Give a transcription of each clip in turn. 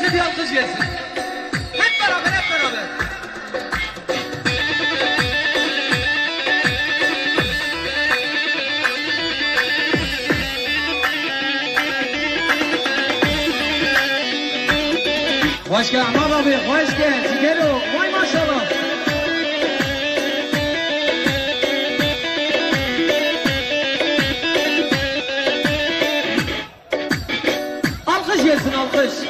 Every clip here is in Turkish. güçlü bir alkış gelsin. Hep beraber, hep beraber. Hoş geldin abi, hoş geldin. Sigelo, vay maşallah. Alkış gelsin, alkış.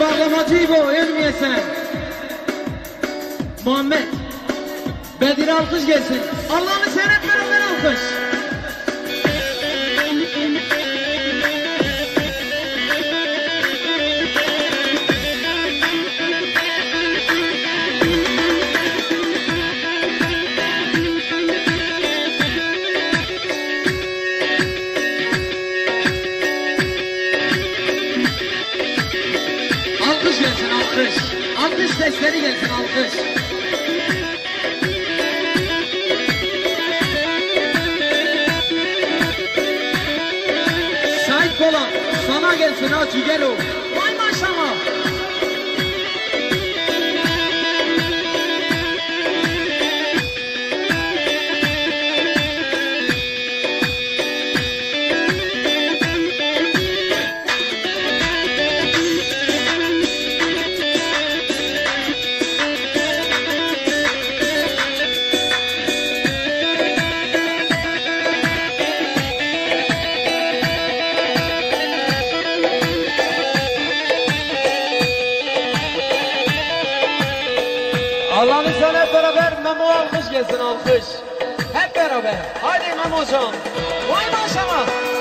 Bağlamacıbo ölmeyesen Muhammed Bedir alkış gelsin. Allah'ını seyret beraber alkış. Alkış, alkış sesleri gelsin, alkış. Sait Polat, sana gelsin ha Cigelo. Vay maşallah. Allah'ını sen hep beraber Memo alkış gelsin alkış. Hep beraber. Hadi Memo'cum. Vay maşallah.